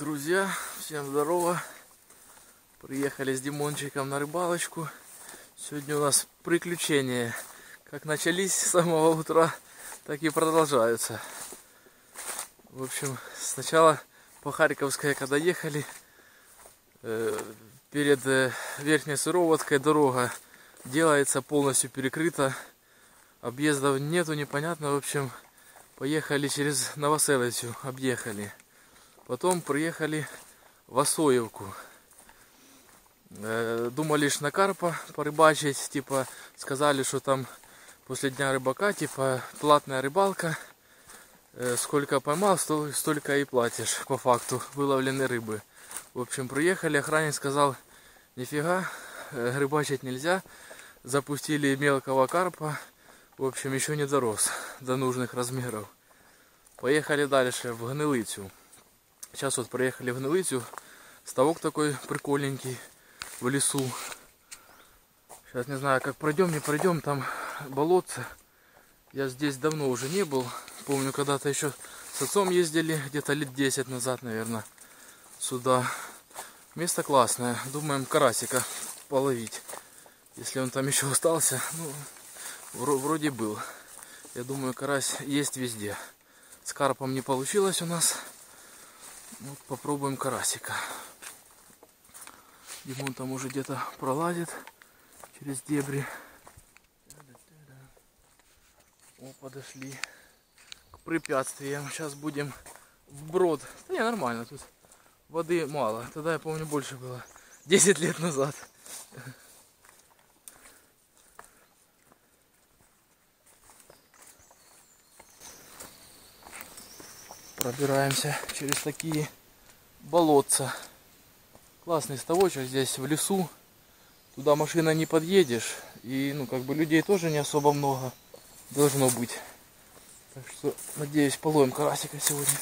Друзья, всем здорово. Приехали с Димончиком на рыбалочку. Сегодня у нас приключения. Как начались с самого утра, так и продолжаются. В общем, сначала по Харьковской, когда ехали, перед верхней Суроводкой дорога делается, полностью перекрыта. Объездов нету, непонятно. В общем, поехали через Новоселицу, объехали. Потом приехали в Осоевку. Думали ж на карпа порыбачить. Типа сказали, что там после дня рыбака типа платная рыбалка. Сколько поймал, столько и платишь по факту выловленной рыбы. В общем, приехали, охранник сказал: нифига, рыбачить нельзя. Запустили мелкого карпа. В общем, еще не дорос до нужных размеров. Поехали дальше в Гнилицу. Сейчас вот проехали в Гнилицу. Ставок такой прикольненький в лесу. Сейчас не знаю, как пройдем, не пройдем. Там болотце. Я здесь давно уже не был. Помню, когда-то еще с отцом ездили. Где-то лет 10 назад, наверное, сюда. Место классное. Думаем, карасика половить. Если он там еще остался. Ну, вроде был. Я думаю, карась есть везде. С карпом не получилось у нас. Вот попробуем карасика. Димон там уже где-то пролазит через дебри. О, подошли к препятствиям. Сейчас будем вброд. Да не, нормально, тут воды мало. Тогда, я помню, больше было. 10 лет назад. Пробираемся через такие болотца. Классный ставочек здесь в лесу. Туда машина не подъедешь. И ну как бы людей тоже не особо много должно быть. Так что, надеюсь, половим карасика сегодня.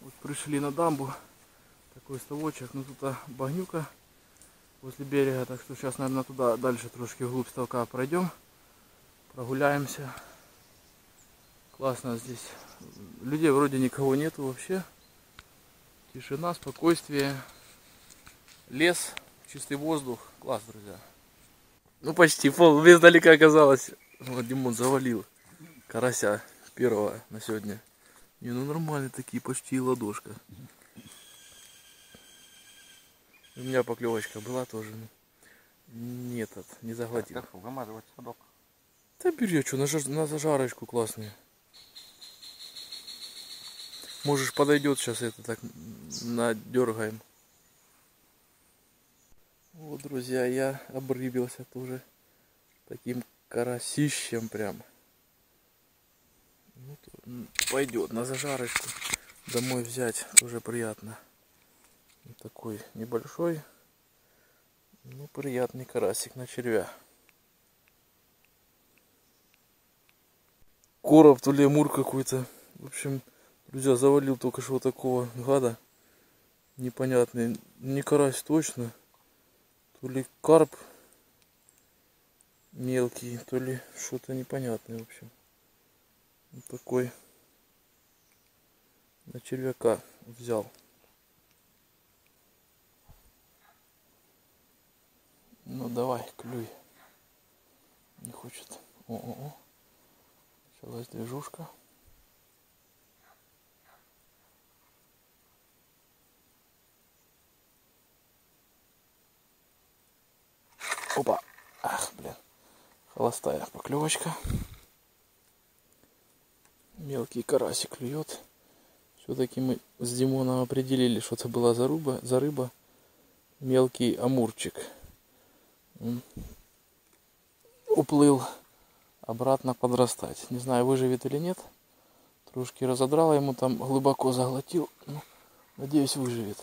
Вот пришли на дамбу. Такой ставочек. Ну тут багнюка. Возле берега, так что сейчас, наверное, туда дальше трошки вглубь ставка пройдем, прогуляемся. Классно здесь. Людей вроде никого нету вообще. Тишина, спокойствие, лес, чистый воздух. Класс, друзья. Ну почти, пол издалека оказалось. Вот Димон завалил карася первого на сегодня. Не, ну нормальные такие, почти ладошка. У меня поклевочка была тоже. Нет, не заглотил. Так, вымазывать садок. Да бери, что, на зажарочку классные. Можешь подойдет сейчас, это так надергаем. Вот, друзья, я обрыбился тоже. Таким карасищем прям. Ну, пойдет на зажарочку. Домой взять тоже приятно. Такой небольшой, но приятный карасик на червя. Короб, то ли амур какой-то. В общем, друзья, завалил только что вот такого гада. Непонятный. Не карась точно. То ли карп мелкий, то ли что-то непонятное. В общем, вот такой на червяка взял. Ну давай, клюй. Не хочет. О-о-о. Началась движушка. Опа. Ах, блин. Холостая поклевочка. Мелкий карасик клюет. Все-таки мы с Димоном определили, что это была за рыба. Мелкий амурчик. Уплыл обратно подрастать. Не знаю, выживет или нет. Трошки разодрало ему там, глубоко заглотил. Ну, надеюсь, выживет.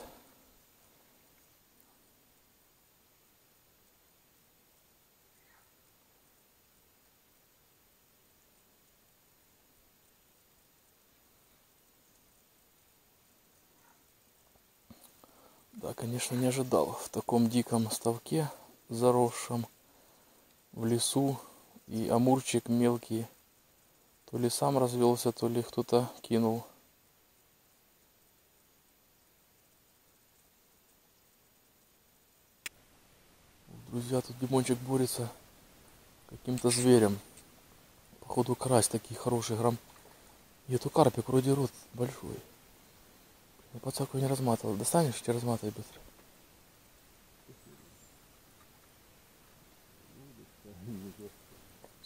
Да, конечно, не ожидал в таком диком ставке, заросшим в лесу, и амурчик мелкий то ли сам развелся, то ли кто-то кинул. Друзья, тут Димончик борется каким-то зверем. Походу карась такие хорошие, грамм. И эту карпик вроде рот большой. Но подсаку не разматывал. Достанешь, тебе разматай быстро.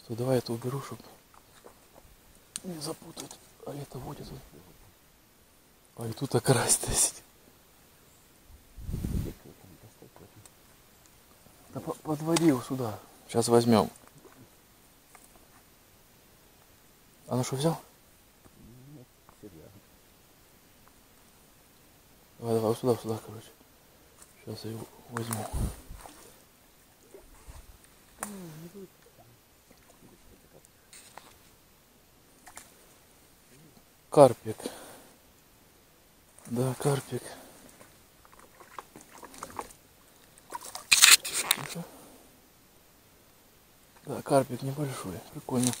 Что, давай это уберу, чтобы не запутать. А это водит. А и тут карась-то сидит. Да подводи его сюда. Сейчас возьмем. А ну что, взял? Нет, серьезно. Давай, давай, сюда, короче. Сейчас я его возьму. Карпик. Да, карпик. Да, карпик небольшой, прикольно.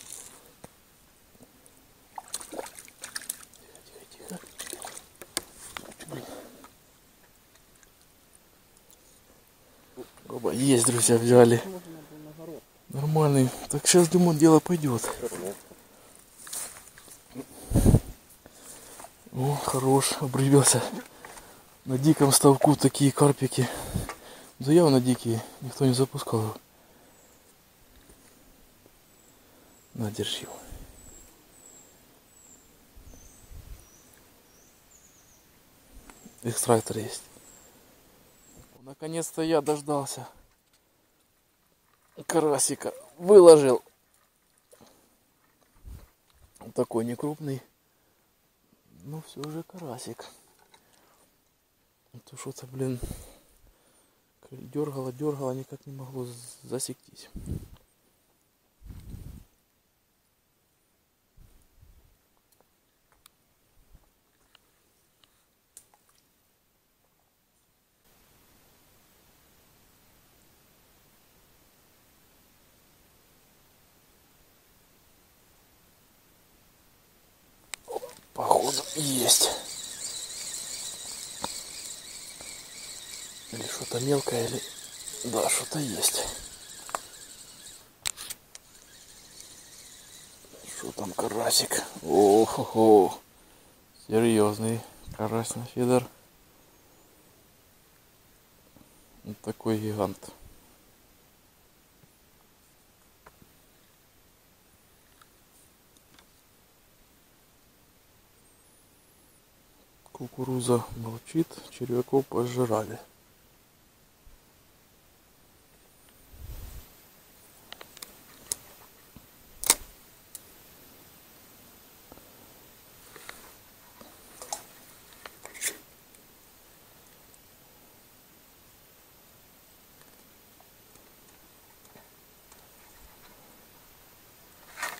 Тихо. Блин. Оба, есть, друзья, взяли. Нормальный. Так, сейчас, думаю, дело пойдет. О, хорош, обрывился. На диком ставку такие карпики. Да явно дикие, никто не запускал его. На, держи его. Экстрактор есть. Наконец-то я дождался карасика. Выложил. Вот такой некрупный. Но все же карасик. Это что-то, блин, дергало, никак не могло засектись. Походу есть. Или что-то мелкое, или... Да, что-то есть. Что там, карасик? О-хо-хо. Серьезный карась на фидер. Вот такой гигант. Кукуруза молчит, червяков пожрали.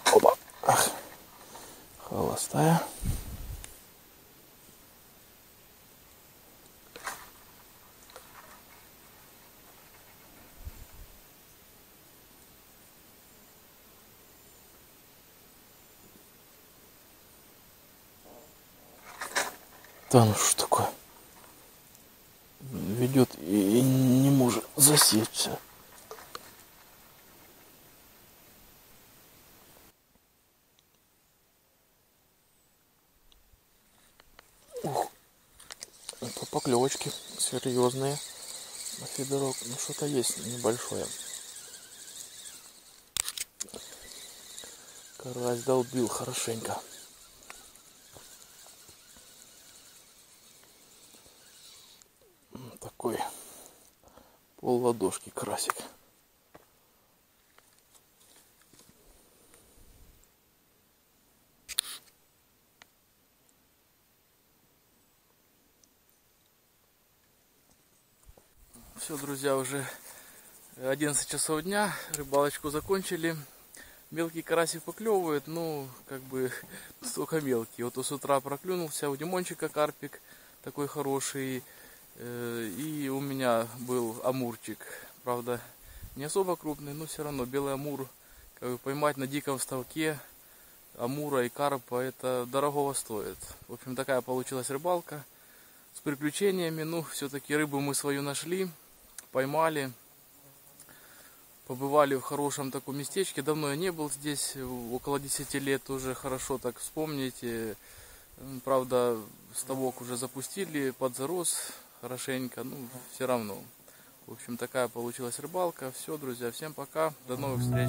Опа! Ах. Холостая. Да, ну что такое? Ведет и не может засечься. Ух, это поклевочки серьезные на фидерок. Ну что-то есть небольшое. Карась долбил хорошенько. Такой пол ладошки карасик. Все, друзья, уже 11 часов дня, рыбалочку закончили. Мелкий карасик поклевывает, ну как бы столько мелкий. Вот с утра проклюнулся у Димончика карпик такой хороший. И у меня был амурчик, правда не особо крупный, но все равно белый амур, как бы, поймать на диком ставке амура и карпа, это дорогого стоит. В общем, такая получилась рыбалка с приключениями. Ну, все-таки рыбу мы свою нашли, поймали. Побывали в хорошем таком местечке. Давно я не был здесь, около 10 лет уже, хорошо так вспомните. Правда, ставок уже запустили, подзарос хорошенько, ну все равно. В общем, такая получилась рыбалка. Все, друзья, всем пока, до новых встреч.